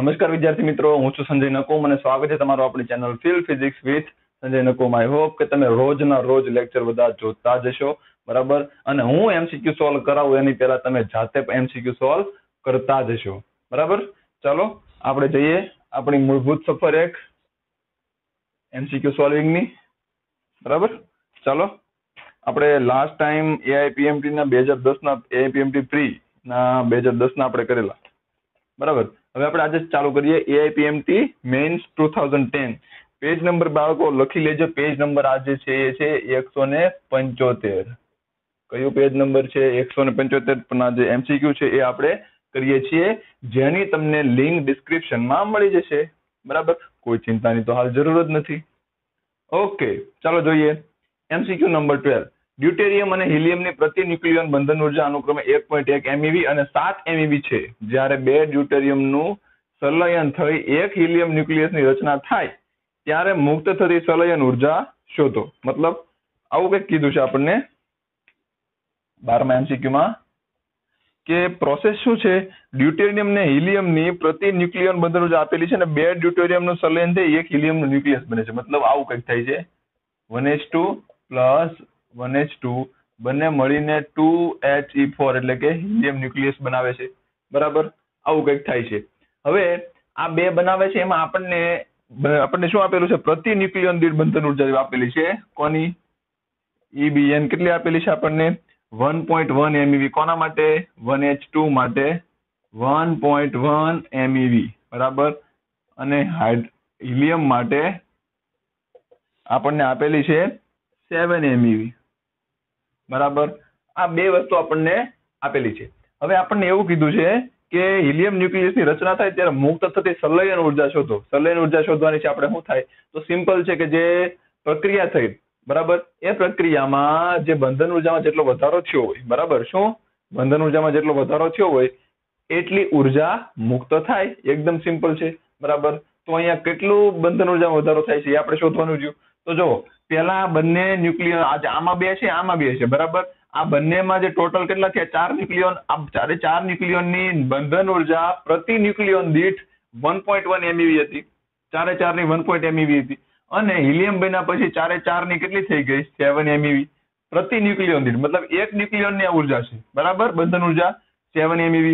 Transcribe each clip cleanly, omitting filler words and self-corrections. નમસ્કાર વિદ્યાર્થી મિત્રો, હું છું સંજય નકુમ અને સ્વાગત છે તમારું આપણી channel fill physics with Sanjay Nakum. I hope કે તમે રોજના રોજ લેક્ચર બધા જોતા જશો, બરાબર. અને હું એમસીક્યુ સોલ્વ કરાવું એની પહેલા તમે જાતે એમસીક્યુ સોલ્વ કરતા જશો, બરાબર. ચાલો આપણે જઈએ આપણી મૂળભૂત સફર એક એમસીક્યુ સોલ્વિંગની, બરાબર. ચાલો આપણે લાસ્ટ ટાઈમ એઆઈપીએમટી ના 2010 ના એઆઈપીએમટી પ્રી ના 2010 ના આપણે કરેલા, બરાબર. હવે આપણે આજે ચાલુ કરીએ AIPMT મેન્સ 2010. પેજ નંબર બાળકો લખી લેજો. પેજ નંબર આજે છે એ છે 175. કયો પેજ નંબર છે? 175. પણ આજે MCQ છે એ આપણે કરીએ છીએ, જેની તમને લિંક ડિસ્ક્રિપ્શનમાં મળી જશે, બરાબર. કોઈ ચિંતાની તો હાલ જરૂર જ નથી. ઓકે, ચાલો જોઈએ MCQ નંબર 12. ड्यूटेरियम અને હિલિયમની પ્રતિ ન્યુક્લિયોન બંધન ઊર્જા અનુક્રમે 1.1 MeV અને 7 MeV છે. જ્યારે બે ડ્યુટેરિયમનું સંલયન થઈ એક હિલિયમ ન્યુક્લિયસની રચના થાય ત્યારે મુક્ત થતી સંલયન ઊર્જા શોધો. મતલબ આવું કંઈક કીધું છે આપણને 12મા એમસીક્યુમાં કે પ્રોસેસ શું છે. ડ્યુટેરિયમ ને હિલિયમની પ્રતિ ન્યુક્લિયોન બંધન ઊર્જા આપેલી છે અને બે ડ્યુટેરિયમનું સંલયન થઈ એક હિલિયમનું ન્યુક્લિયસ બને છે. મતલબ આવું કંઈક થાય છે 1H2 + 1H2 બંને મળીને 2He4 એટલે કે હિલિયમ ન્યુક્લિયસ બનાવે છે, બરાબર. આવું કંઈક થાય છે. હવે આ બે બનાવે છે એમાં આપણને શું આપેલું છે? પ્રતિ ન્યુક્લિયોન દીઠ બંધન ઊર્જા આપેલી છે. કોની? EBN કેટલી આપેલી છે આપણને? 1.1 MeV. કોના માટે? 1H2 માટે 1.1 MeV, બરાબર. અને હિલિયમ માટે આપણને આપેલી છે 7 MeV, બરાબર. આ બે વસ્તુ આપણને આપેલી છે. હવે આપણને એવું કીધું છે કે હિલિયમ ન્યુક્લિયસની રચના થાય ત્યારે મુક્ત થતી સંલયન ઊર્જા શોધો. સંલયન ઊર્જા શોધવાની છે આપણે. શું થાય? તો સિમ્પલ છે કે જે પ્રક્રિયા થઈ, બરાબર, એ પ્રક્રિયામાં જે બંધન ઊર્જામાં જેટલો વધારો થયો હોય, બરાબર, શું બંધન ઊર્જામાં જેટલો વધારો થયો હોય એટલી ઊર્જા મુક્ત થાય. એકદમ સિમ્પલ છે, બરાબર. તો અહીંયા કેટલું બંધન ઊર્જામાં વધારો થાય છે એ આપણે શોધવાનું રહ્યું. તો જો પેલા બંને ન્યુક્લિયન આમાં બે છે, આમાં બે છે, બરાબર. આ બંનેમાં જે ટોટલ કેટલા છે? 4 ન્યુક્લિયન. આ ચારે 4 ન્યુક્લિયનની બંધન ઊર્જા પ્રતિ ન્યુક્લિયન દીઠ 1.1 MeV હતી. ચારે 4 ની 1.1 MeV હતી. અને હિલિયમ બન્યા પછી ચારે 4 ની કેટલી થઈ ગઈ? 7 MeV પ્રતિ ન્યુક્લિયન દીઠ. મતલબ એક ન્યુક્લિયનની આ ઊર્જા છે, બરાબર, બંધન ઊર્જા 7 MeV.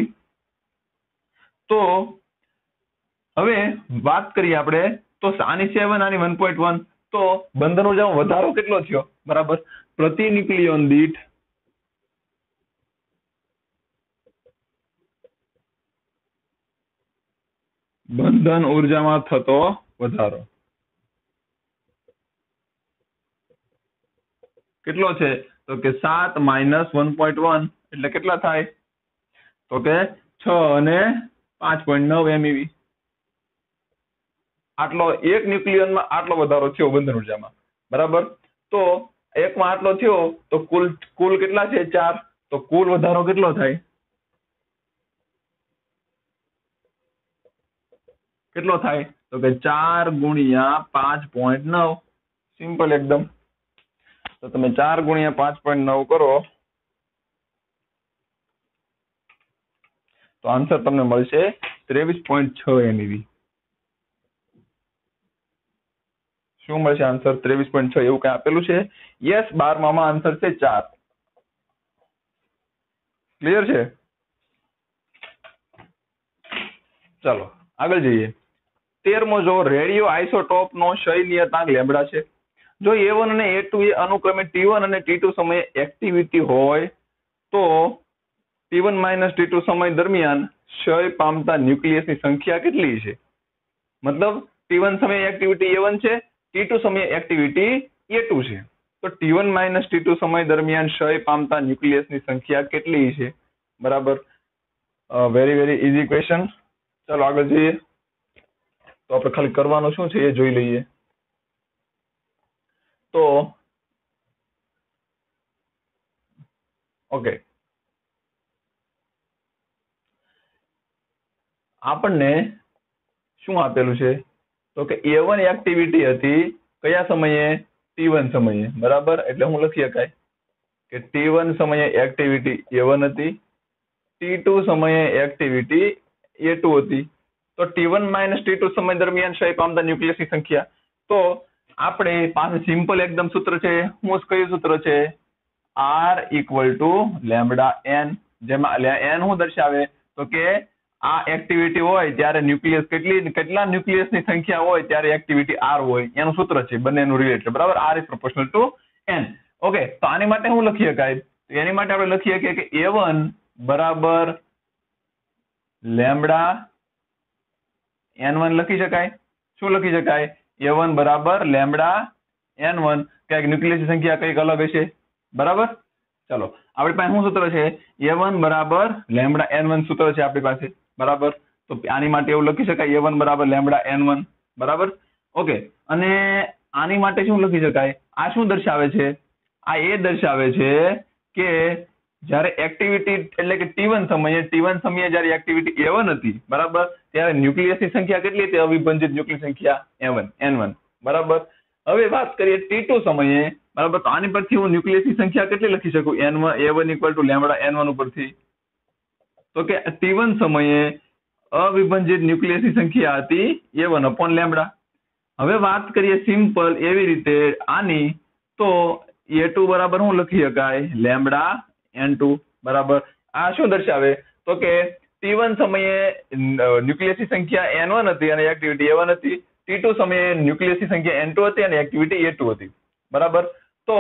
તો હવે વાત કરીએ આપણે, તો આની 7 આની 1.1, તો બંધન ઊર્જામાં વધારો કેટલો થયો? બરાબર, પ્રતિ ન્યુક્લિયોન દીઠ 7 - 1.1 એટલે કેટલા થાય? તો કે 6 અને 5.9 MeV. આટલો એક ન્યુક્લિયનમાં આટલો વધારો થયો બંધન ઊર્જામાં, બરાબર. તો એકમાં આટલો થયો તો કુલ કેટલા છે? 4. તો કુલ વધારો કેટલો થાય? કેટલો થાય? તો કે 4 × 5.9. સિમ્પલ એકદમ. તો તમે 4 × 5.9 કરો તો આન્સર તમને મળશે 23.6 MeV. શું મળશે આન્સર? 23.6 એવું કઈ આપેલું છે. યસ, 12માં આન્સર છે 4. ક્લિયર છે? ચાલો આગળ જઈએ. 13મો જો રેડિયો આઇસોટોપ નો ક્ષય નિયતાંક લેમ્બડા છે. જો A1 અને A2 એ અનુક્રમે T1 અને T2 સમયે એક્ટિવિટી હોય તો T1 - T2 સમય દરમિયાન ક્ષય પામતા ન્યુક્લિયસની સંખ્યા કેટલી છે? મતલબ T1 સમયે એક્ટિવિટી A1 છે, T2 સમયે એક્ટિવિટી A2 છે. તો T1 - T2 સમય દરમિયાન ક્ષય પામતા ન્યુક્લિયસની સંખ્યા કેટલી છે? બરાબર. Very very easy question. ચાલો આગળ જઈએ. તો આપણે ખાલી કરવાનું શું છે એ જોઈ લઈએ. તો ઓકે, આપણને શું આપેલું છે? તો કે A1 એક્ટિવિટી હતી કયા સમયે? T1 સમયે, બરાબર. એટલે હું લખી શકાય કે T1 સમયે એક્ટિવિટી A1 હતી, T2 સમયે એક્ટિવિટી A2 હતી. तो T1 माइनस T2 समय दरमियान क्षय पामता न्यूक्लियस की संख्या। तो आपणे पास सिंपल एकदम सूत्र छे, હું કયું સૂત્ર છે R = લેમ્બડા n, જેમાં n હું દર્શાવે તો કે આ એક્ટિવિટી હોય ત્યારે ન્યુક્લિયસ કેટલા ન્યુક્લિયસની સંખ્યા હોય ત્યારે એક્ટિવિટી R હોય, એનું સૂત્ર છે, બંનેનું રિલેટેડ બરાબર R is proportional to n। Okay तो आनी माटे हुं लखी शकाय, तो एनी माटे आपणे लखी शकीए के A1 बराबर लेम्बडा N1 लखी शकाय। शुं लखी शकाय? A1 बराबर लेम्बडा N1। क्या न्यूक्लियसनी संख्या कईक अलग हशे बराबर। चलो आपणी पासे शुं सूत्र छे? A1 बराबर लेम्बडा N1 सूत्र छे आपणी पासे बराबर। तो आनी माटे एवुं लखी शकाय A1 बराबर लेम्बडा N1 बराबर। ओके अने आनी माटे शुं लखी शकाय? आ शुं दर्शावे छे? आ ए दर्शावे छे के જ્યારે એક્ટિવિટી એટલે કે T1 સમયે જ્યારે એક્ટિવિટી A1 હતી બરાબર ત્યારે ન્યુક્લિયસની સંખ્યા કેટલી હતી? અવિભાજિત ન્યુક્લિયસ સંખ્યા N1 બરાબર। હવે વાત કરીએ T2 સમયે બરાબર, તો આની પરથી હું ન્યુક્લિયસની સંખ્યા કેટલી લખી શકું? A1 = લેમ્બડા N1 ઉપરથી, તો કે T1 સમયે અવિભાજિત ન્યુક્લિયસની સંખ્યા હતી A1 / લેમ્બડા। હવે વાત કરીએ સિમ્પલ એવી રીતે આની, તો A2 બરાબર હું લખી શકાય લેમ્બડા N2 बराबर। आ शुं दर्शावे? तो के T1 समये न्यूक्लियसनी संख्या N1 हती अने एक्टिविटी A1 हती, T2 समये न्यूक्लियसनी संख्या N2 हती अने एक्टिविटी A2 हती बराबर। तो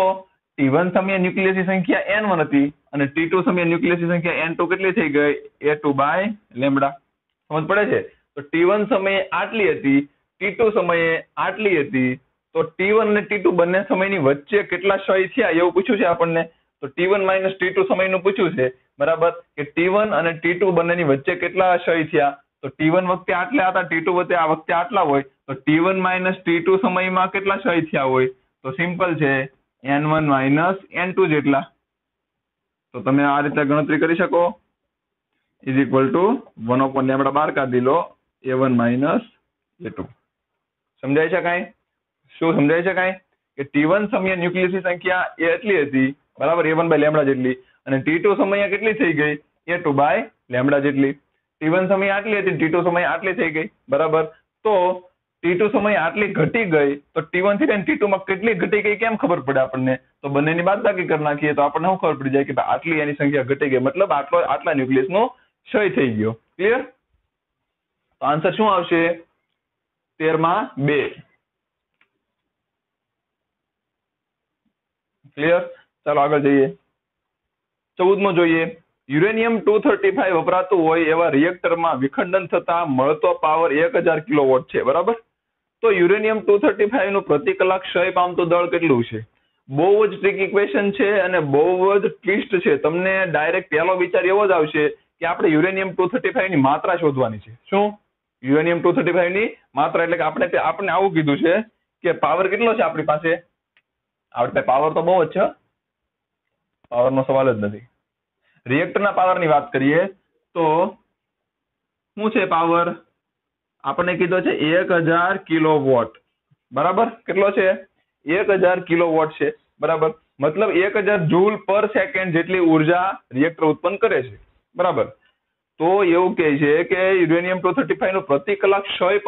T1 समये न्यूक्लियसनी संख्या N1 हती अने T2 समये न्यूक्लियसनी संख्या N2 કેટલી થઈ ગઈ? A2 by lambda. સમજ પડે છે? તો T1 સમયે આટલી હતી, T2 સમયે આટલી હતી, તો T1 અને T2 બંને સમયની વચ્ચે કેટલા ક્ષય થયા એવું પૂછ્યું છે આપણને। तो T1 माइनस T2 समय नु पूछ्यु छे बराबर के T1 अने T2 बंनेनी वच्चे केटला क्षय थया, तो T1 वखते आटला हता, T2 वखते आ वखते आटला होय, तो T1 माइनस T2 समयमां केटला क्षय थया होय? तो सिंपल छे N1 माइनस N2 जेटला। तो तमे आ रीते गणतरी करी शको इज इक्वल टू 1/λ12 काढी लो A1 माइनस A2। समजाय शकाय? शुं समजाय शकाय के T1 समये न्यूक्लियसनी संख्या ए एटली हती बराबर A1 बाय लेम्बडा जेटली अने T2 समये केटली थई गई? A2 bye lambda Jaitley. T1 समये आटली हती, T2 समये आटली थई गई बराबर। तो T2 समये आटली घटी गई, तो T1 थी T2 मां केटली घटी गई केम खबर पड़े आपणने? तो बंनेनी बादबाकी कर नाखीए तो आपणने शुं खबर पड़ी जाय के भाई आटली एनी संख्या घटी गई, मतलब आटलो आटला न्यूक्लियसनो क्षय थई गयो। क्लियर? तो आंसर शुं आवशे? 13/2। क्लियर? चलो आगे जाइए। 14मो જોઈએ યુરેનિયમ-235 વપરાતું હોય એવા રિએક્ટરમાં વિખંડન થતા મળતો પાવર 1000 કિલોવોટ છે બરાબર। તો યુરેનિયમ-235 નું પ્રતિ કલાક ક્ષય પામતું દળ કેટલું છે? બહુ જ ટ્રિક ઇક્વેશન છે અને બહુ જ ટ્વિસ્ટ છે। તમને ડાયરેક્ટ પહેલો વિચાર એવો જ આવશે કે આપણે યુરેનિયમ-235 ની માત્રા શોધવાની છે। શું? યુરેનિયમ-235 ની માત્રા એટલે કે આપણે આવું કીધું છે કે પાવર કેટલો છે આપણી પાસે? આપણે પાવર તો બહુ જ છે, पावर नो सवाल ज नथी। रिएक्टर ना पावर नी बात करिए तो शुं छे पावर? आपणे कीधो छे 1000 किलोवोट बराबर। केटलो छे? 1000 किलोवोट छे बराबर, मतलब 1000 जूल पर सेकंड जेटली ऊर्जा रिएक्टर उत्पन्न करे छे बराबर। तो एवुं कहे छे के યુરેનિયમ-235 નું પ્રતિ કલાક ક્ષય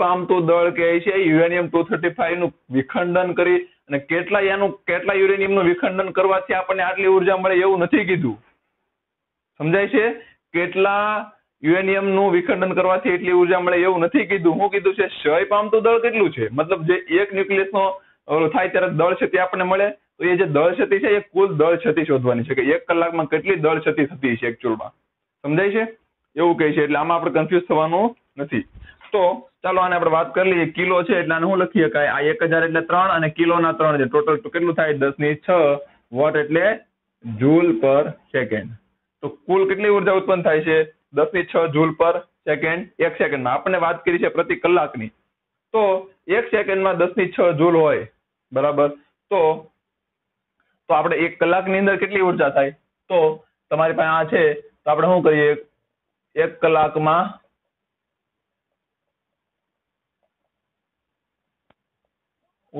પામતું દળ કહે છે યુરેનિયમ-235 નું વિખંડન કરી અને કેટલા યુરેનિયમ નું વિખંડન કરવાથી આપણને આટલી ઊર્જા મળે એવું નથી કીધું। સમજાય છે? કેટલા યુરેનિયમ નું વિખંડન કરવાથી એટલી ઊર્જા મળે એવું નથી કીધું। હું કીધું છે ક્ષય પામતું દળ કેટલું છે, મતલબ જે એક ન્યુક્લિયસ નો થાય ત્યારે દળ ક્ષતિ આપણને મળે, તો એ જે દળ ક્ષતિ છે એ કુલ દળ ક્ષતિ શોધવાની છે કે એક કલાકમાં કેટલી દળ ક્ષતિ થતી છે એકચ્યુઅલમાં। સમજાય છે? એવું કહે છે, એટલે આમાં આપણે કન્ફ્યુઝ થવાનું નથી। तो चलो आने आपणे बात कर लीए। किलो छे एटले आने शुं लखी शकाय? आ 1000 एटले 3 अने किलो ना 3 छे, टोटल तो केटलुं थाय 10⁻⁶ वोट एटले जूल पर सेकंड। तो कुल केटली ऊर्जा उत्पन्न थाय छे? 10⁻ जूल पर सेकंड एक सेकंड में। आपणे वात करी छे प्रति कलाकनी, तो एक सेकंड में 10⁻ जूल होय बराबर। तो आपणे एक कलाकनी अंदर केटली ऊर्जा थाय? तो तमारी पासे आ छे, तो आपणे शुं करीए? एक कलाक में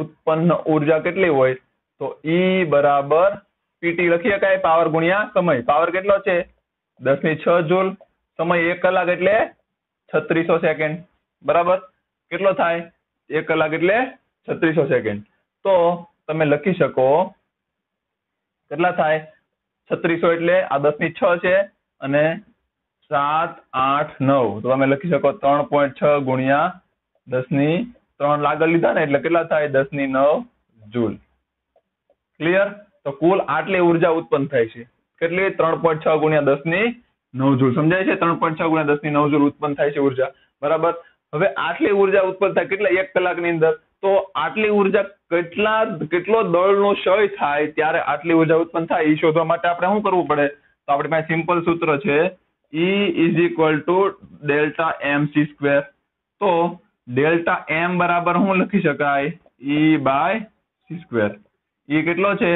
उत्पन्न ऊर्जा केटली होय? तो E बराबर PT लखी शकाय? पावर गुणिया समय। पावर केटलो छे? 10⁻ जूल, समय 1 કલાક એટલે 3600 सेकंड बराबर કેટલો થાય 1 કલાક એટલે 3600 સેકન્ડ તો તમે લખી શકો કેટલા થાય 3600 એટલે આ 10 ની 6 છે અને 7 8 9 તો તમે લખી શકો 3.6 ગુણ્યા 10 ની 3 લાગળ લીધા ને એટલે કેટલા થાય 10 ની 9 જૂલ ક્લિયર તો કુલ આટલી ઊર્જા ઉત્પન્ન થાય છે કેટલી 3.6 ગુણ્યા 10 ની 9 जूल समझाय छे 3.6 गुणा 10 ની 9 जूल उत्पन्न થાય છે ऊर्जा બરાબર હવે આટલી ऊर्जा उत्पन्न થાય કેટલા 1 કલાક ની અંદર તો આટલી ऊर्जा કેટલો દળનો ક્ષય થાય ત્યારે આટલી ऊर्जा उत्पन्न થાય એ શોધવા માટે આપણે શું કરવું પડે તો આપણી પાસે સિમ્પલ સૂત્ર છે E = delta mc² તો delta m બરાબર હું લખી શકાય E/c² E કેટલો છે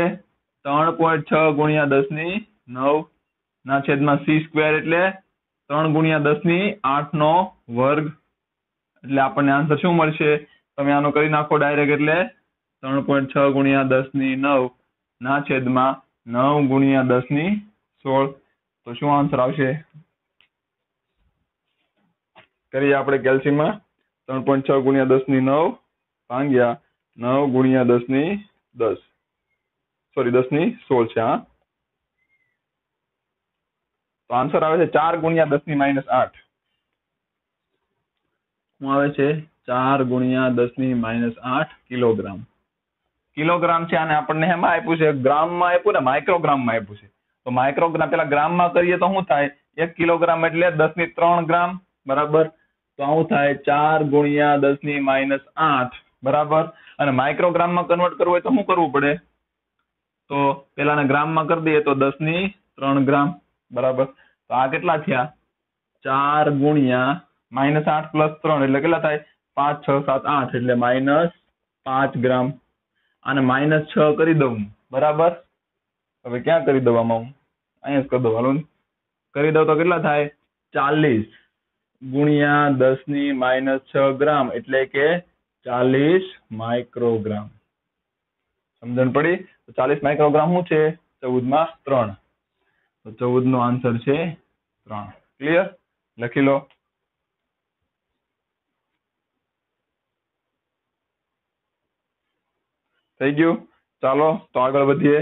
3.6 ગુણ્યા 10 ની 9 ना छेद में c² એટલે 3 ગુણ્યા 10 ની 8 નો વર્ગ એટલે આપણને આન્સર શું મળશે તમે આનો કરી નાખો ડાયરેક્ટ એટલે 3.6 ગુણ્યા 10 ની 9 ના છેદ માં 9 ગુણ્યા 10 ની 16 તો શું આન્સર આવશે કરી આપણે કેલ્શિયમ માં 3.6 ગુણ્યા 10 ની 9 ભાગ્યા 9 ગુણ્યા 10 ની 10 સોરી 10 ની 16 છે હા तो आंसर आवे छे 4 गुणिया 10 ની -8 હું આવે છે 4 ગુણ્યા 10 ની -8 કિલોગ્રામ કિલોગ્રામ છે અને આપણને એમાં આપ્યું છે ગ્રામમાં આપ્યું ને માઇક્રોગ્રામમાં આપ્યું છે તો માઇક્રોગ્રામ પેલા ગ્રામમાં કરીએ તો શું થાય 1 કિલોગ્રામ એટલે 10 ની 3 ગ્રામ બરાબર તો આવું થાય 4 ગુણ્યા 10 ની -8 બરાબર અને માઇક્રોગ્રામમાં કન્વર્ટ કરવું હોય તો શું કરવું પડે તો પેલાને ગ્રામમાં કરી દઈએ તો 10 ની 3 ગ્રામ बराबर तो आ केटला थया 4 गुणिया -8 + 3 એટલે કેટલા થાય 5 6 7 8 એટલે -5 ગ્રામ અને -6 કરી દઉં બરાબર હવે ક્યાં કરી દઉં આમાં અહીંયા જ કરી દઉં હાલો કરી દઉં તો કેટલા થાય 40 ગુણ્યા 10 ની -6 ગ્રામ એટલે કે 40 માઇક્રોગ્રામ સમજણ પડી તો 40 માઇક્રોગ્રામ શું છે 14 માં 3 तो 14 नो आंसर छे 3 क्लियर लखी लो थई गयो चलो तो आगळ वधीए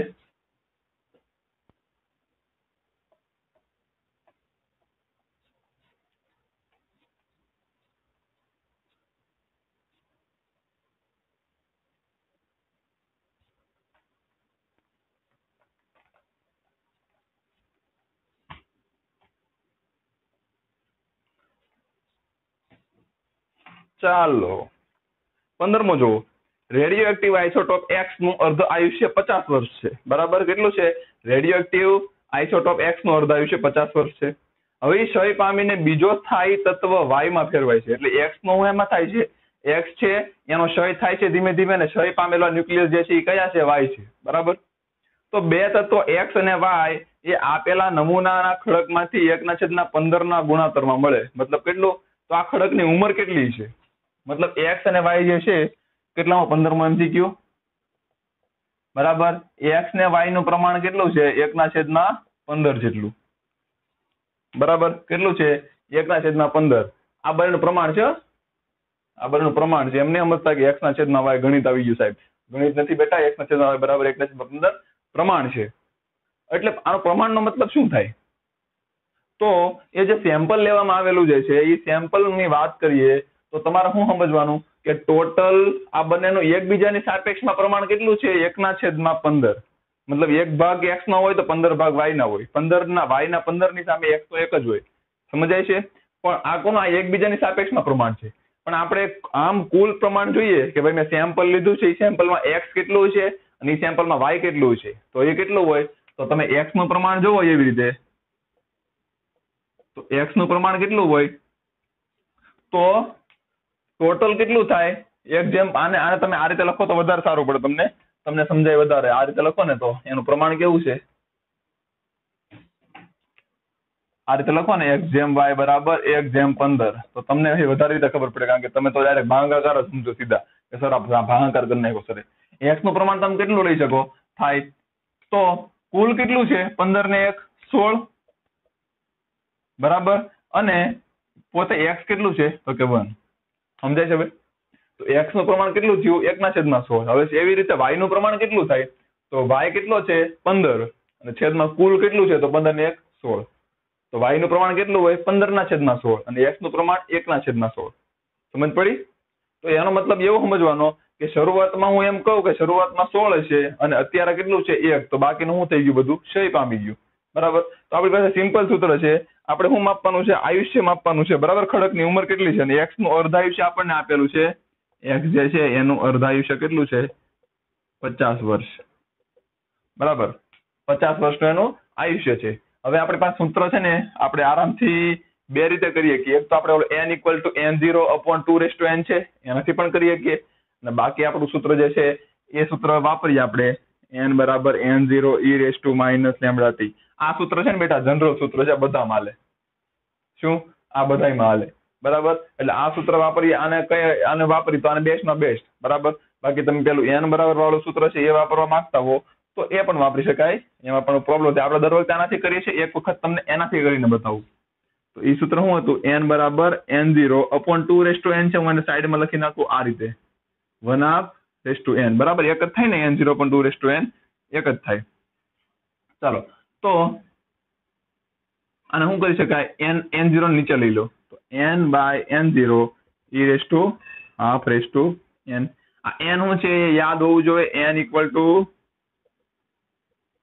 ચાલો 15 મો જો રેડિયોએક્ટિવ આઇસોટોપ X નું અર્ધ આયુષ્ય 50 વર્ષ છે બરાબર કેટલું છે રેડિયોએક્ટિવ આઇસોટોપ X નું અર્ધ આયુષ્ય 50 વર્ષ છે હવે એ ક્ષય પામીને બીજો સ્થાયી તત્વ Y માં ફેરવાય છે એટલે X નો હું એમાં થાય છે X છે એનો ક્ષય થાય છે ધીમે ધીમે અને ક્ષય પામેલો ન્યુક્લિયસ જે છે એ કયા છે Y છે બરાબર તો બે તત્વો X અને Y એ આપેલા નમૂનાના ખડકમાંથી 1/15 ના ગુણાકારમાં મળે મતલબ કેટલું તો આ ખડકની ઉંમર કેટલી છે मतलब एक्स ने वाई जो है कितना 15 एमसीक्यू बराबर एक्स ने वाई नु प्रमाण कितना है 1/15 જેટલું बराबर કેટલું છે 1/15 આ બંનેનું પ્રમાણ છે આ બંનેનું પ્રમાણ છે એમને સમજતા કે x/y ગણિત આવી ગયું સાહેબ ગણિત નથી બેટા x/y = 1/15 પ્રમાણ છે એટલે આનો પ્રમાણનો મતલબ શું થાય તો એ જે સેમ્પલ લેવામાં આવેલું જે છે એ સેમ્પલની વાત કરીએ तो तुम्हारा हूं समझवानुं के टोटल आ बनेनु एकबीजानी सापेक्षमां प्रमाण केटलुं छे 1/15 मतलब 1 भाग x नो होय तो 15 भाग y ना होय 15 ना y ना 15 ની સામે x તો 1 જ હોય સમજાય છે પણ આ કોનો આ એકબીજાની સાપેક્ષમાં પ્રમાણ છે પણ આપણે આમ કુલ પ્રમાણ જોઈએ કે ભાઈ મે સેમ્પલ લીધું છે એ સેમ્પલમાં x કેટલું છે અને એ સેમ્પલમાં y કેટલું છે તો એ કેટલું હોય તો તમે x નું પ્રમાણ જોવો એવી રીતે તો x નું પ્રમાણ કેટલું હોય તો टोटल कितलू थाय 1/ आने आने तमे आ रीते लखो तो वधारे सारू पड़े तमने तमने समजाय वधारे आ रीते लखो ने तो एनु प्रमाण केवुं छे आ रीते लखो ने 1/y = 1/15 तो तमने ए वधारे रीते खबर पड़े कारण के तमे तो डायरेक्ट भागाकार समजो सीधा के सर आप भागाकार करने को सर x નું પ્રમાણ તમે કેટલું લઈ શકો થાય તો કુલ કેટલું છે 15 ને 1 16 બરાબર અને પોતે x કેટલું છે તો કે 1 સમજાય છે હવે તો x નું પ્રમાણ કેટલું થયું 1/16 હવે એવી રીતે y નું પ્રમાણ કેટલું થાય તો y કેટલો છે 15 અને છેદમાં કુલ કેટલું છે તો 15 ને 1 16 तो y નું પ્રમાણ કેટલું હોય 15/16 અને x નું પ્રમાણ 1/16 સમજ પડી તો એનો મતલબ એવો સમજવાનો કે શરૂઆતમાં હું એમ કહું કે શરૂઆતમાં 16 છે અને અત્યારે કેટલું છે 1 તો બાકીનું શું થઈ ગયું બધું ક્ષય પામી ગયું બરાબર તો આપણી પાસે સિમ્પલ સૂત્ર છે આપણે શું માપવાનું છે આયુષ્ય માપવાનું છે બરાબર ખડકની ઉંમર કેટલી છે અને x નું અર્ધાયુષ્ય આપણને આપેલું છે x જે છે એનું અર્ધાયુષ્ય કેટલું છે 50 વર્ષ બરાબર 50 વર્ષનું એનું આયુષ્ય છે હવે આપણી પાસે સૂત્ર છે ને આપણે આરામથી બે રીતે કરીએ કે એક તો આપણે ઓલો n = n0/2n છે એનાથી પણ કરીએ કે અને બાકી આપણું સૂત્ર જે છે એ સૂત્ર વાપરીએ આપણે n = n0e - λ t આ સૂત્ર છે ને બેટા જનરલ સૂત્ર છે બધામાં હાલે શું આ બધાયમાં હાલે બરાબર એટલે આ સૂત્ર વાપરીએ આને કઈ આને વાપરી તો આને બેસ્ટમાં બેસ્ટ બરાબર બાકી તમે પેલું n બરાબર વાળું સૂત્ર છે એ વાપરવા માંગતા હો तो ए पण वापरी शकाय एमां पण प्रॉब्लम छे आपणे दर वखते आनाथी करीए छीए एक वखत तमने एनाथी करीने बतावुं तो ई सूत्र शुं हतुं n बराबर n0/2n छे हूँ साइड में लखी नाखुं आ रीते 1/n बराबर एक ज थाय ने n0/2n एक ज थाय चलो तो आने शुं करी शकाय n0 नीचे लई लो तो n/n0e⁻n आ n शुं छे याद होवुं जोईए n =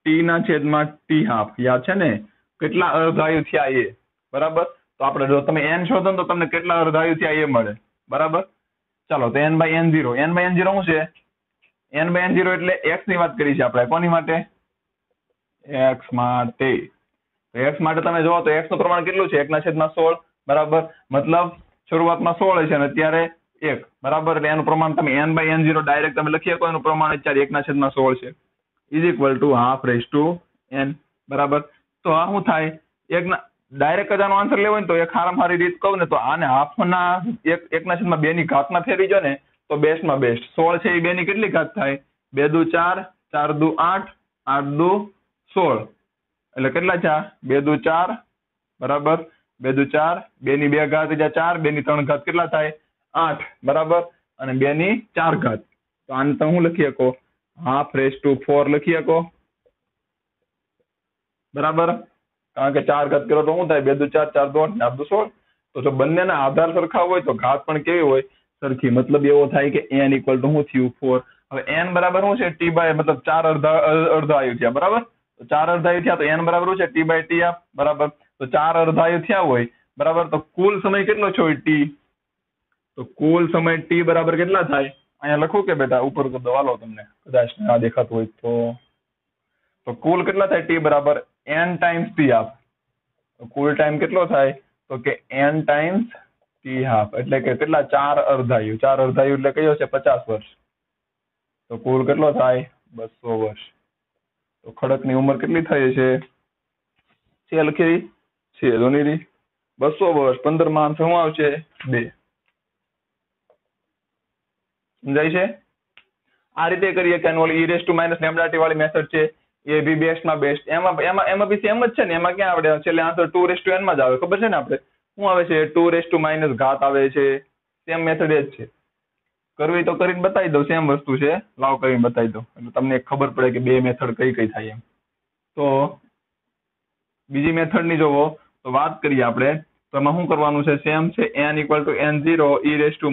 t ના છેદમાં t હાફ યાદ છે ને કેટલા અર્ધાયુ થયા એ બરાબર તો આપણે જો તમે n શોધો તો તમને કેટલા અર્ધાયુ થયા એ મળે બરાબર ચાલો તો n/n0 શું છે n/n0 એટલે x ની વાત કરી છે આપણે કોની માટે x માટે તો x માટે તમે જોવો તો x નું પ્રમાણ કેટલું છે 1/16 બરાબર મતલબ શરૂઆતમાં 16 છે અને અત્યારે 1 બરાબર એટલે એનું પ્રમાણ તમે n/n0 ડાયરેક્ટ તમે લખી શકો એનું પ્રમાણ અત્યારે 1/16 છે = 1/2n बराबर तो आ हूं थाय एक ना डायरेक्ट आनो आंसर लेवो ने तो एक हाराम हारी रीत कहू ने तो आने हाफ ना 1/2 ની ઘાત માં ફેરવી જો ને તો બેસ્ટ માં બેસ્ટ 16 છે એ 2 ની કેટલી ઘાત થાય 2 * 2 = 4 4 * 2 = 8 8 * 2 = 16 એટલે કેટલા છે 2 * 2 = 4 બરાબર 2 * 2 = 4 2 ની 2 ઘાત = 4 2 ની 3 ઘાત કેટલા થાય 8 બરાબર અને 2 ની 4 ઘાત તો આને તો હું લખી શકો 1/4 લખી શકો બરાબર કારણ કે 4 ઘાત કરો તો શું થાય 2 * 2 = 4 4 * 2 = 8 8 * 2 = 16 તો જો બંનેના આધાર સરખા હોય તો ઘાત પણ કેવી હોય સરખી મતલબ એવો થાય કે n = 4 હવે n બરાબર શું છે t/ મતલબ 4 અર્ધાયુ થયા બરાબર તો 4 અર્ધાયુ થયા તો n બરાબર શું છે t/t આપ બરાબર તો 4 અર્ધાયુ થયા હોય બરાબર તો કુલ સમય કેટલો છે t તો કુલ સમય t બરાબર કેટલા થાય અહીંયા લખો કે બેટા ઉપર તો દવાલો તમને કદાચ ના દેખાતું હોય તો કુલ કેટલા થાય t બરાબર n ટાઇમ્સ t હાફ તો કુલ ટાઈમ કેટલો થાય તો કે n ટાઇમ્સ t હાફ એટલે કે કેટલા 4 અર્ધાયુ એટલે કયો છે 50 વર્ષ તો કુલ કેટલો થાય 200 વર્ષ તો ખડકની ઉંમર કેટલી થઈ છે છે લખેલી છે જોનીરી 200 વર્ષ 15 માં શું આવશે 2 સમજાય છે આ રીતે કરીએ કે આનું ઓલી e⁻⁻t વાળી મેથડ છે એ બી બેસ્ટમાં બેસ્ટ એમાં બી સેમ જ છે ને એમાં ક્યાં આપણે છેલ્લે આન્સર 2n માં જ આવે ખબર છે ને આપણે શું આવે છે 2 - ઘાત આવે છે સેમ મેથડ જ છે કરવી તો કરીને બતાવી દઉં સેમ વસ્તુ છે લાવ કરીને બતાવી દઉં એટલે તમને ખબર પડે કે બે મેથડ કઈ થાય એમ તો બીજી મેથડની જોવો તો વાત કરીએ આપણે તો એમાં શું કરવાનું છે સેમ છે n = n0e⁻λt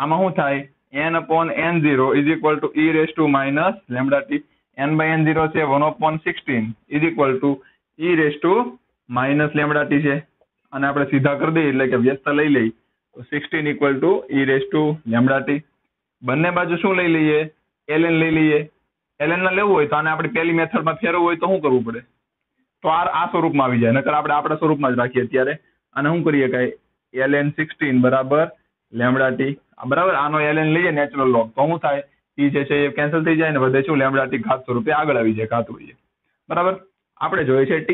આમાં શું થાય n/n0 e⁻λt n/n0 છે 1/16 e⁻λt છે અને આપણે સીધા કરી દઈએ એટલે કે વ્યસ્ત લઈ લઈ તો 16 = e⁻λt બંને બાજુ શું લઈ લઈએ ln લઈ લઈએ ln ના લેવું હોય તો આને આપણે પહેલી મેથડમાં ફેરવવું હોય તો શું કરવું પડે તો આ સ્વરૂપમાં આવી જાય નકર આપણે આપણા સ્વરૂપમાં જ રાખીએ અત્યારે અને શું કરીએ કાંઈ ln 16 બરાબર λt બરાબર આનો ln લઈએ નેચરલ લોગ તો શું થાય t જે છે એ કેન્સલ થઈ જાય ને વધે શું λt ઘાત સ્વરૂપે આગળ આવી જાય ઘાત હોય બરાબર આપણે જોઈએ છે t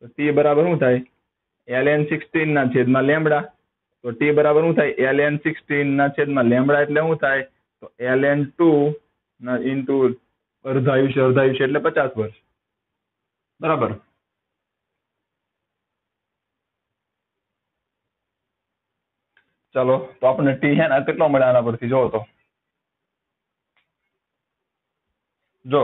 તો t બરાબર શું થાય ln 16 ના છેદમાં λ તો t બરાબર શું થાય ln 16 ના છેદમાં λ એટલે શું થાય તો ln 2 × અર્ધાયુષ્ય એટલે 50 વર્ષ બરાબર चलो तो अपने टी है ना कितना मिलाना पड़ती जो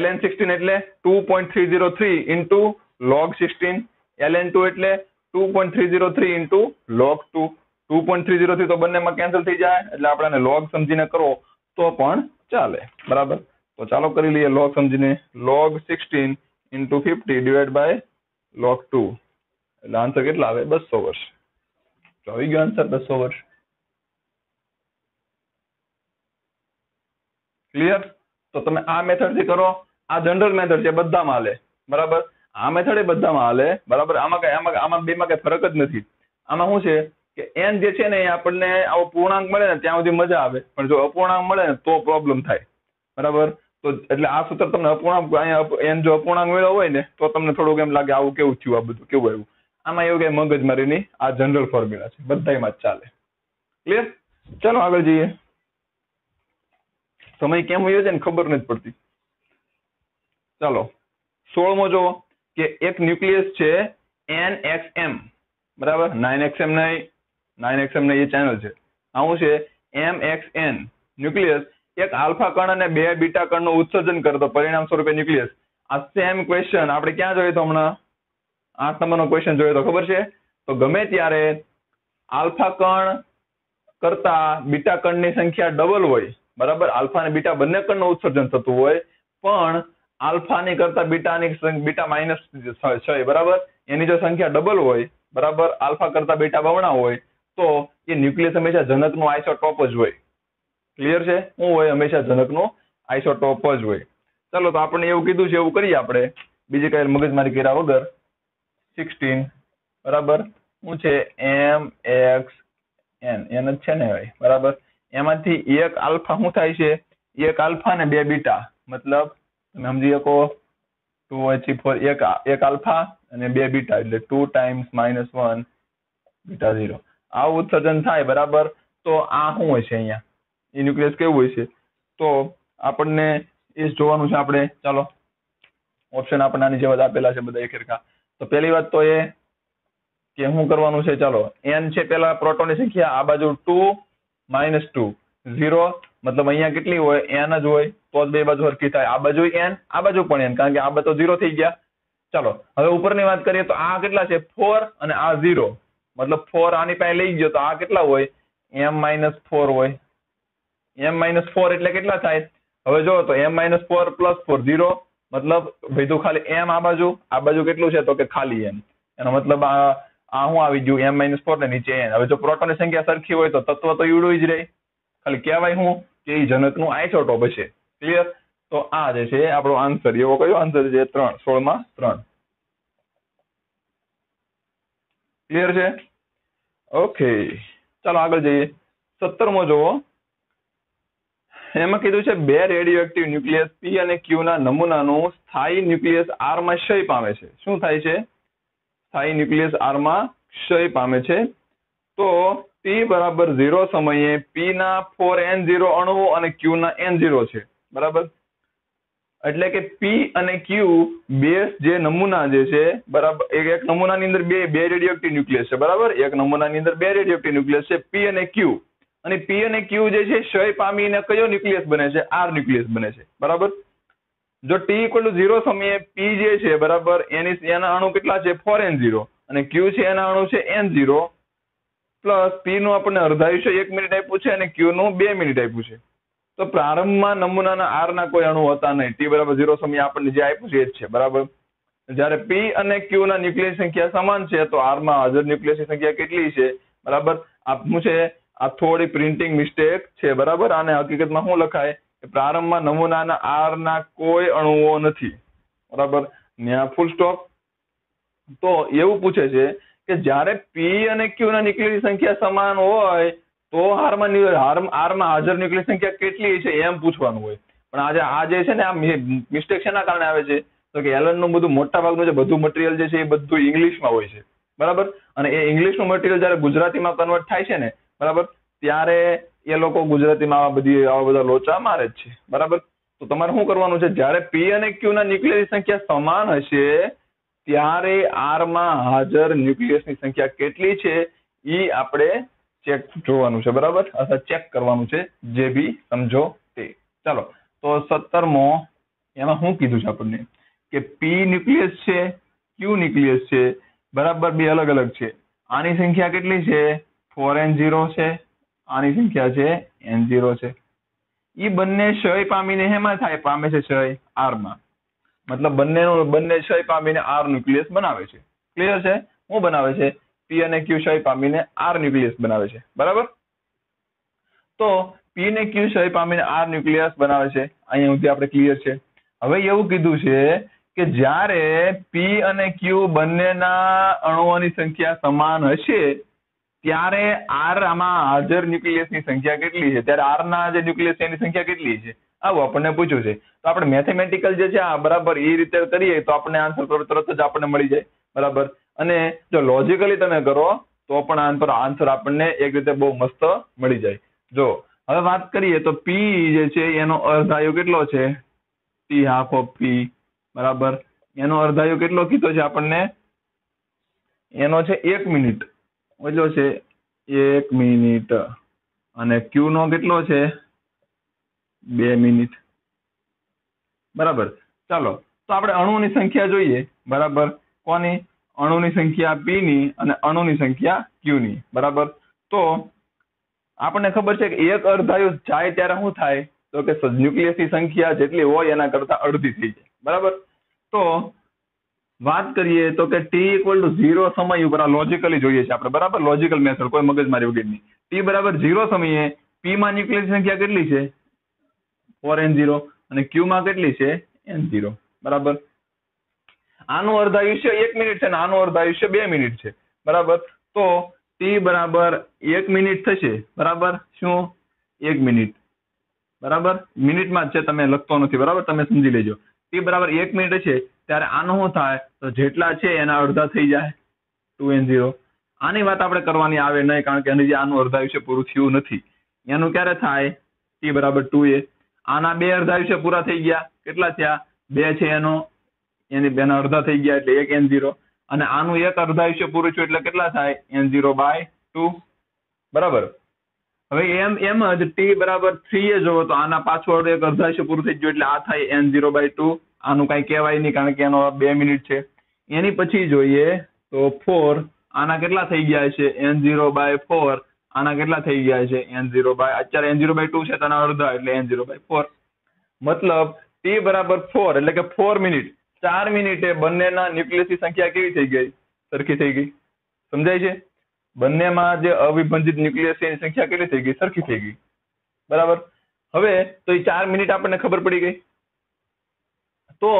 ln 16 एटले 2.303 इंटू log 16 ln 2 एटले 2.303 इंटू log 2 2.303 तो बने में कैंसल थी जाए એટલે આપણે log સમજીને કરો तो પણ ચાલે बराबर तो ચાલો કરી લઈએ log સમજીને log 16 into 50 divided by log 2 એટલે આન્સર કેટલા આવે 200 વર્ષ तो આવી ગયો આન્સર 200 વર્ષ ક્લિયર तो તમે આ મેથડ થી કરો આ જનરલ મેથડ છે બધામાં હાલે બરાબર આ મેથડ એ બધામાં હાલે બરાબર આમાં બેમાં કઈ ફરક જ નથી આમાં શું છે કે n જે છે ને એ આપણને આવો પૂર્ણાંક મળે ને ત્યાં સુધી મજા આવે પણ જો અપૂર્ણાંક મળે ને તો પ્રોબ્લેમ થાય બરાબર तो એટલે આ સૂત્ર તમને અપૂર્ણાંક અહીંયા n જો અપૂર્ણાંક મળ્યો હોય ને તો તમને થોડું કેમ લાગે આવું કેવું થયું આ બધું કેવું આવ્યું આમાં એવું કઈ મગજ મારી નહીં આ જનરલ ફોર્મ્યુલા છે બધાયમાં ચાલે ક્લિયર ચલો આગળ જઈએ સમય કેમ હોય છે ને ખબર નથી પડતી ચાલો 16મો જો કે એક ન્યુક્લિયસ છે nxm બરાબર 9xm નહીં 9xm ને એ ચેનલ છે આવું છે mxn न्यूक्लियस एक आल्फा कण અને બે બીટા કણનો ઉત્સર્જન કરતો પરિણામ સ્વરૂપે ન્યુક્લિયસ આ સેમ ક્વેશ્ચન આપણે ક્યાં જોઈએ તો હમણાં 8 નંબરનો ક્વેશ્ચન જોઈએ તો ખબર છે તો ગમે ત્યારે આલ્ફા કણ કરતા બીટા કણની સંખ્યા ડબલ હોય બરાબર આલ્ફા અને બીટા બંને કણનો ઉત્સર્જન થતું હોય પણ આલ્ફા ની કરતા બીટા માઈનસ 6 બરાબર એની જો સંખ્યા ડબલ હોય બરાબર આલ્ફા કરતા બીટા બમણા હોય तो ये न्यूक्लियस हमेशा जनक नो आइसोटोप ज होय क्लियर छे हूं होय हमेशा जनक नो आइसोटोप ज होय चलो तो आपने एवं कीधुं छे एवं करीए आपणे बीजी काई मगजमारी कर्या वगर 16 बराबर हूं छे m x n n ज छे ने भाई बराबर एमांथी एक आल्फा हूं थाय छे एक आल्फा ने बे बीटा मतलब तमे समजी शको 2h4 एक आल्फा अने बे बीटा एटले 2 टाइम्स -1 बीटा 0 आ उत्सर्जन थाय बराबर तो आ શું હોય છે અહીંયા ઈ ન્યુક્લિયસ કેવું હોય છે તો આપણને એ જોવાનું છે આપણે ચાલો ઓપ્શન આપણને આની જેવા આપેલા છે બધા એકરખા તો પહેલી વાત તો એ કે શું કરવાનું છે ચાલો n છે પહેલા પ્રોટોનની સંખ્યા આ બાજુ 2 -2 0 મતલબ અહીંયા કેટલી હોય n જ હોય તો જ બે બાજુ સરખી થાય આ બાજુ n આ બાજુ પણ n કારણ કે આ બધો 0 થઈ ગયા ચાલો હવે ઉપરની વાત કરીએ તો આ કેટલા છે 4 અને આ 0 मतलब 4 आनी पाए लई गयो तो आ કેટલા હોય m-4 હોય m-4 એટલે કેટલા થાય હવે જો તો m-4 + 4 0 મતલબ બધું ખાલી m આ બાજુ કેટલું છે તો કે ખાલી m એનો મતલબ આ હું આવી ગયું m-4 ને નીચે n હવે જો પ્રોટોનની સંખ્યા સરખી હોય તો તત્વ તો ઈડું જ રહે ખાલી કહેવાય હું કે એ જનકનું આઇસોટોપ છે ક્લિયર તો આ જે છે આપણો આન્સર એવો કયો આન્સર છે 3 16 માં 3 क्लियर है ओके चलो आगे जाइए 17मो જોવો એમાં કીધું છે બે રેડિયોએક્ટિવ ન્યુક્લિયસ p અને q ના નમૂનાનું સ્થાયી ન્યુક્લિયસ r માં ક્ષય પામે છે શું થાય છે સ્થાયી ન્યુક્લિયસ r માં ક્ષય પામે છે તો t = 0 સમયે p ના 4n0 અણુઓ અને q ના n0 છે બરાબર એટલે કે p અને q બે જે નમૂના જે છે બરાબર એક નમૂનાની અંદર બે રેડિયોએક્ટિવ ન્યુક્લિયસ છે બરાબર એક નમૂનાની અંદર બે રેડિયોએક્ટિવ ન્યુક્લિયસ છે p અને q જે છે ક્ષય પામીને કયો ન્યુક્લિયસ બને છે r ન્યુક્લિયસ બને છે બરાબર જો t = 0 સમયે p જે છે બરાબર એના અણુ કેટલા છે 4n0 અને q છે એના અણુ છે n0 + p નું આપણને અર્ધાયુષ્ય 1 મિનિટ આપ્યું છે અને q નું 2 મિનિટ આપ્યું છે तो प्रारंभ में नमूना आर ना कोई अणु होता नहीं टी बराबर 0 समय आपने जे आप्युं छे ए ज छे बराबर ज्यारे पी अने क्यू ना न्यूक्लियस संख्या समान छे तो आर में हाजर न्यूक्लियस संख्या केटली छे बराबर आपनु छे आ थोड़ी प्रिंटिंग मिस्टेक छे बराबर आने हकीकत में शुं लखाय प्रारंभ में नमूना आर ना कोई अणुओ नथी बराबर न्या फूल स्टॉप तो एवुं पूछे छे के ज्यारे पी अने क्यू ना न्यूक्लियस संख्या समान होय तो हार में हाजर न्यूक्लियस संख्या કેટલી છે એમ પૂછવાનું હોય પણ આ જે છે ને આ મિસ્ટેક છે ના કારણે આવે છે તો કે એલન નું બધું મોટા ભાગનું જે બધું મટીરીયલ જે છે એ બધું ઇંગ્લિશ માં હોય છે બરાબર અને એ ઇંગ્લિશ નું મટીરીયલ જ્યારે ગુજરાતી માં કન્વર્ટ થાય છે ને બરાબર ત્યારે એ લોકો ગુજરાતી માં આવા બધા લોચા મારે છે બરાબર તો તમારે શું કરવાનું છે જ્યારે p અને q ના ન્યુક્લિયસ સંખ્યા સમાન હશે ત્યારે r માં હાજર ન્યુક્લિયસ ની સંખ્યા કેટલી છે ઈ આપણે ચેક જોવાનું છે બરાબર અથવા ચેક કરવાનું છે જે બી સમજો તે ચાલો તો 17મો એમાં શું કીધું છે આપણને કે p ન્યુક્લિયસ છે q ન્યુક્લિયસ છે બરાબર બે અલગ અલગ છે આની સંખ્યા કેટલી છે 4n0 છે આની સંખ્યા છે n0 છે ઈ બંને ક્ષય પામીને હેમાં થાય પામે છે ક્ષય r માં મતલબ બંને ક્ષય પામીને r ન્યુક્લિયસ બનાવે છે ક્લિયર છે હું બનાવે છે p અને q ક્ષય પામીને r ન્યુક્લિયસ બનાવે છે બરાબર તો p ને q ક્ષય પામીને r ન્યુક્લિયસ બનાવે છે અહીં સુધી આપણે ક્લિયર છે હવે એવું કીધું છે કે જ્યારે p અને q બંનેના અણુઓની સંખ્યા સમાન હશે ત્યારે r આમાં હાજર ન્યુક્લિયસની સંખ્યા કેટલી છે ત્યારે r ના જે ન્યુક્લિયસ છે એની સંખ્યા કેટલી છે આવો આપણને પૂછ્યું છે તો આપણે મેથેમેટિકલ જે છે આ બરાબર એ રીતે કરીએ તો આપણને આન્સર તરત જ આપણને મળી જાય બરાબર અને જો લોજિકલી તમે કરો તો પણ આન્સર આપણને એક રીતે બહુ મસ્ત મળી જાય જો હવે વાત કરીએ તો p જે છે એનો અર્ધાયુ કેટલો છે t હાફ ઓફ p બરાબર એનો અર્ધાયુ કેટલો કીધો છે આપણને એનો છે 1 મિનિટ ઓજો છે 1 મિનિટ અને q નો કેટલો છે 2 મિનિટ બરાબર ચાલો તો આપણે અણુઓની સંખ્યા જોઈએ બરાબર કોની અણુઓની સંખ્યા p ની અને અણુઓની સંખ્યા q ની બરાબર તો આપણને ખબર છે કે એક અર્ધાયુ જાય ત્યારે શું થાય તો કે ન્યુક્લિયસની સંખ્યા જેટલી હોય એના કરતા અડધી થઈ જાય બરાબર તો વાત કરીએ તો કે t 0 સમય ઉપર આ લોજિકલી જોઈએ છે આપણે બરાબર લોજિકલ મેથડ કોઈ મગજમારી વગરની t 0 સમયે p માં ન્યુક્લિયસની સંખ્યા કેટલી છે 4n0 અને q માં કેટલી છે n0 બરાબર આનું અર્ધ આયુષ્ય 1 મિનિટ છે અને આનું અર્ધ આયુષ્ય 2 મિનિટ છે બરાબર તો t 1 મિનિટ થશે બરાબર શું 1 મિનિટ બરાબર મિનિટમાં જ છે તમે લખતો નથી બરાબર તમે સમજી લેજો t 1 મિનિટ છે ત્યારે આનું શું થાય તો જેટલા છે એના અડધા થઈ જાય 2n0 આની વાત આપણે કરવાની આવે નહીં કારણ કે હજી આનું અર્ધ આયુષ્ય પૂરું થયું નથી એનું ક્યારે થાય t 2a આના બે અર્ધાયુષ્ય પૂરા થઈ ગયા કેટલા થયા બે છે એની બેના અર્ધા થઈ ગયા એટલે 1n0 અને આનું એક અર્ધાયુષ્ય પૂરું થયું એટલે કેટલા થાય n0/2 બરાબર હવે એમ જ t 3a જોવો તો આના પાછળ એક અર્ધાયુષ્ય પૂરું થઈ ગયું એટલે આ થાય n0/2 આનું કાંઈ કહેવાય નહીં કારણ કે એનો 2 મિનિટ છે એની પછી જોઈએ તો 4 આના કેટલા થઈ ગયા છે n0/4 આના કેટલા થઈ ગયા છે અત્યારે n0/2 છે તેના અડધા એટલે n0/4 મતલબ t 4 એટલે કે 4 મિનિટ 4 મિનિટે બંનેના ન્યુક્લિયસની સંખ્યા કેવી થઈ ગઈ સરખી થઈ ગઈ સમજાય છે બંનેમાં જે અવિભાજિત ન્યુક્લિયસ છે એની સંખ્યા કેટલી થઈ ગઈ સરખી થઈ ગઈ બરાબર હવે તો એ 4 મિનિટ આપણને ખબર પડી ગઈ તો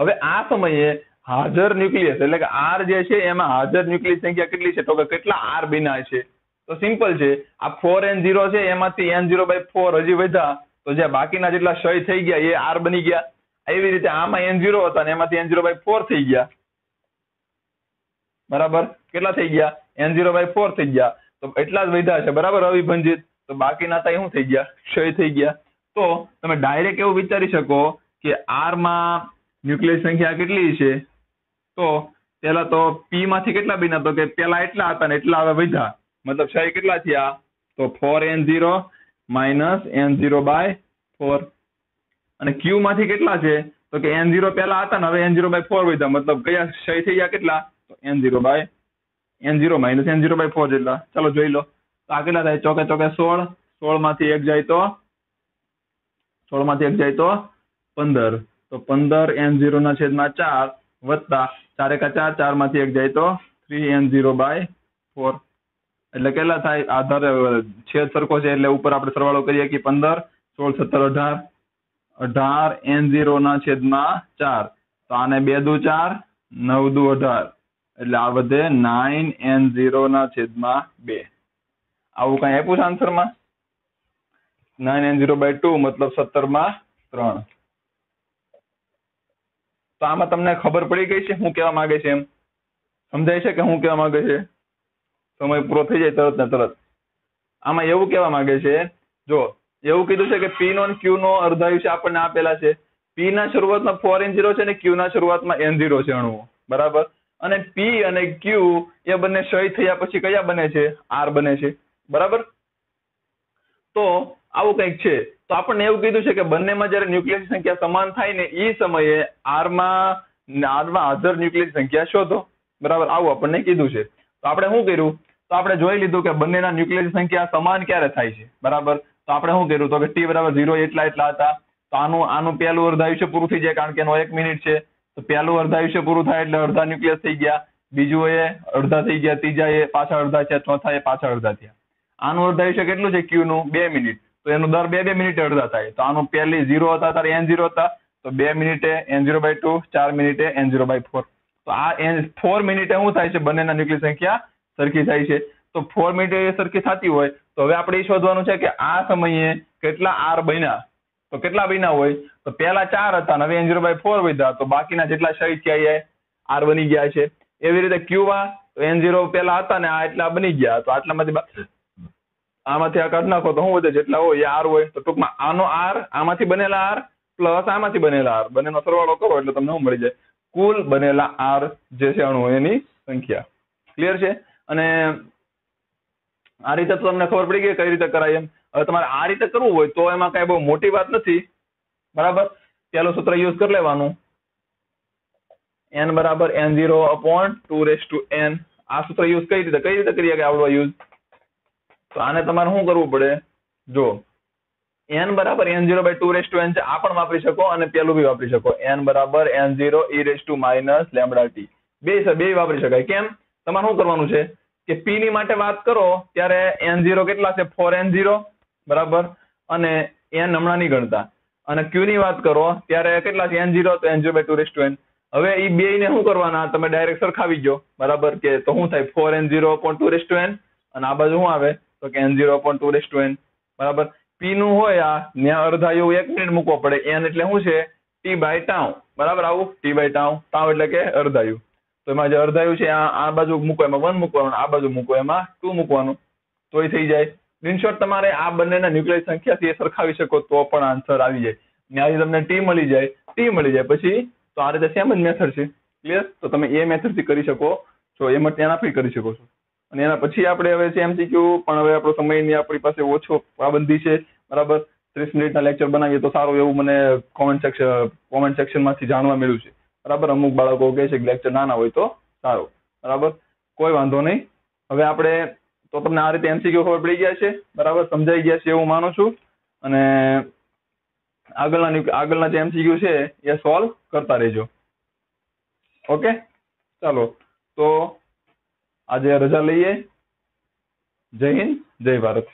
હવે આ સમયે હાજર ન્યુક્લિયસ એટલે કે r જે છે એમાં હાજર ન્યુક્લિયસ સંખ્યા કેટલી છે તો કે કેટલા r બન્યા છે તો સિમ્પલ છે આ 4n0 છે એમાંથી n0/4 હજી વધ્યા તો જે બાકીના જેટલા ક્ષય થઈ ગયા એ r બની ગયા આવી રીતે આમાં n0 હતા અને એમાંથી n0/4 થઈ ગયા બરાબર કેટલા થઈ ગયા n0/4 થઈ ગયા તો એટલા જ વધ્યા છે બરાબર અવિભાજિત તો બાકીના તો શું થઈ ગયા ક્ષય થઈ ગયા તો તમે ડાયરેક્ટ એવું વિચારી શકો કે r માં ન્યુક્લિયસ સંખ્યા કેટલી છે તો પહેલા તો p માંથી કેટલા બન્યા તો કે પહેલા એટલા હતા ને એટલા હવે વધ્યા मतलब ક્ષય કેટલા થયા તો 4n0 - n0/4 અને q માંથી કેટલા છે તો કે n0 પહેલા હતા ને હવે n0/4 વધ્યા મતલબ કયા ક્ષય થઈ ગયા કેટલા તો n0 - n0/4 જેટલા ચાલો જોઈ લો તો આ કેટલા થાય ચોકે ચોકે 16 16 માંથી 1 જાય તો 15 તો 15 n0 ના છેદમાં 4 + 4 * 4 4 માંથી 1 જાય તો 3n0/4 એટલે કેટલા થાય આધાર છેદ સરખો છે એટલે ઉપર આપણે સરવાળો કરીએ કે 15 16 17 18 n0/4 તો આને 2 * 2 = 4 9 * 2 = 18 એટલે આ વધે 9 n0/2 આવું કઈ આપ્યું છે આન્સરમાં 9 n0/2 મતલબ 17/3 તો આમાં તમને ખબર પડી ગઈ છે હું કહેવા માંગે છે એમ સમજાય છે કે હું કહેવા માંગે છે સમય પૂરો થઈ જાય તરત ને તરત આમાં એવું કહેવા માંગે છે જો એવું કીધું છે કે p નો અને q નો અર્ધાયુષ્ય આપણને આપેલા છે p ના શરૂઆતમાં 4n0 છે અને q ના શરૂઆતમાં n0 છે અણુઓ બરાબર અને p અને q એ બંને ક્ષય થયા પછી કયા બને છે r બને છે बराबर। तो આવું કંઈક છે। તો આપણને એવું કીધું છે કે બંનેમાં જ્યારે ન્યુક્લિયસની સંખ્યા સમાન થાય ને એ સમયે R માં હાજર ન્યુક્લિયસની સંખ્યા શોધો, બરાબર, આવું આપણને કીધું છે। તો આપણે શું કર્યું, તો આપણે જોઈ લીધું કે બંનેના ન્યુક્લિયસની સંખ્યા સમાન ક્યારે થાય છે, બરાબર। તો આપણે શું કર્યું, તો કે t બરાબર 0 એટલા હતા। તો આનું પહેલું અર્ધાયુષ્ય પૂરું થઈ જાય, કારણ કે એનો 1 મિનિટ છે। તો પહેલું અર્ધાયુષ્ય પૂરું થાય એટલે અડધા ન્યુક્લિયસ થઈ ગયા, બીજું એ અડધા થઈ ગયા, ત્રીજા એ પાછા અડધા થયા, ચોથા એ પાછા અડધા થયા। આનું અર્ધાયુષ્ય કેટલું છે, ક્યુ નું 2 મિનિટ। તો એનું દર 2 મિનિટે અડધા થાય। તો આનું પહેલી 0 હતા ત્યારે n0 હતા, તો 2 મિનિટે n0/2, 4 મિનિટે n0/4। તો આ n4 મિનિટે શું થાય છે, બંનેના ન્યુક્લિયસ સંખ્યા સરખી થાય છે। તો 4 મિનિટે સરખી થતી હોય તો હવે આપણે એ શોધવાનું છે કે આ સમયે કેટલા r બન્યા, તો કેટલા બન્યા હોય, તો પહેલા 4 હતા અને હવે n0/4 વધ્યા, તો બાકીના જેટલા 6 થયા એ r બની ગયા છે। એવી રીતે q માં n0 પહેલા હતા ને આ એટલા બની ગયા, તો આટલામાંથી આમાંથી આ કાઢ નાખો તો શું વધે, જેટલા હોય એ r હોય। તો ટૂંકમાં આનો r, આમાંથી બનેલા r પ્લસ આમાંથી બનેલા r, બંનેનો સરવાળો કરો એટલે તમને શું મળી જાય, કુલ બનેલા r જે છે અણુ એની સંખ્યા। ક્લિયર છે? અને આ રીતે તો તમને ખબર પડી ગઈ કઈ રીતે કરાય એમ। હવે તમારે આ રીતે કરવું હોય તો એમાં કઈ બહુ મોટી વાત નથી, બરાબર। પહેલું સૂત્ર યુઝ કરી લેવાનું, n બરાબર n0/2n। આ સૂત્ર યુઝ કઈ રીતે કરીએ કે આવડવા યુઝ, તો આને તમારે શું કરવું પડે, જો n બરાબર n0/2n છે, આ પણ વાપરી શકો અને પેલું બી વાપરી શકો, n બરાબર n0e−λt, બે વાપરી શકાય। કેમ, તમારે શું કરવાનું છે કે p ની માટે વાત કરો ત્યારે n0 કેટલા છે, 4n0, બરાબર, અને n હમણાં ની ગણતા, અને q ની વાત કરો ત્યારે કેટલા છે, n0, તો n0/2n। હવે એ બે ને શું કરવાના, તમે ડાયરેક્ટ સરખાવી ગયો, બરાબર, કે તો શું થાય 4n0/2n, અને આ બાજુ શું આવે, તો કે n0/2n, બરાબર। p નું હોય આ ન્યા અર્ધાયુ 1 મિનિટ મૂકવો પડે, n એટલે શું છે t/τ, બરાબર, આવું t/τ એટલે કે અર્ધાયુ। તો એમાં જે અર્ધાયુ છે આ બાજુ મૂકો, એમાં 1 મૂકવાનું, આ બાજુ મૂકો એમાં 2 મૂકવાનું, તો એ થઈ જાય। ઇન શોર્ટ તમારે આ બંનેના ન્યુક્લિયસ સંખ્યાથી એ સરખાવી શકો તો પણ આન્સર આવી જાય, ને આજે તમને t મળી જાય પછી। તો આ રીતે સેમ જ મેથડ છે, ક્લિયર? તો તમે એ મેથડથી કરી શકો છો, એમ તેનાથી કરી શકો છો। અને એના પછી આપણે હવે છે એમસીક્યુ, પણ હવે આપણો સમયની આપણી પાસે ઓછો પાબંધી છે, બરાબર। 30 મિનિટના લેક્ચર બનાવીએ તો સારું એવું મને કોમેન્ટ સેક્શનમાંથી જાણવા મળ્યું છે, બરાબર। અમુક બાળકો કહે છે કે લેક્ચર નાના હોય તો સારું, બરાબર, કોઈ વાંધો નહીં। હવે આપણે તો તમને આ રીતે એમસીક્યુ ખબર પડી ગયા છે, બરાબર, સમજાઈ ગયા છે એવું માનું છું। અને આગળના જે એમસીક્યુ છે એ સોલ્વ કરતા રહેજો, ઓકે? ચાલો તો આજે રજા લઈએ। જય હિન્દ, જય ભારત।